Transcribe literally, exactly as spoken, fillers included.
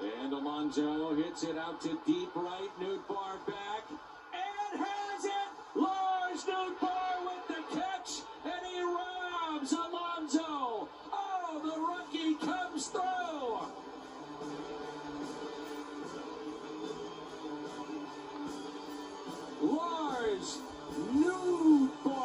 And Alonso hits it out to deep right. Nootbaar back and has it. Lars Nootbaar with the catch, and he robs Alonso. Oh, the rookie comes through. Lars Nootbaar.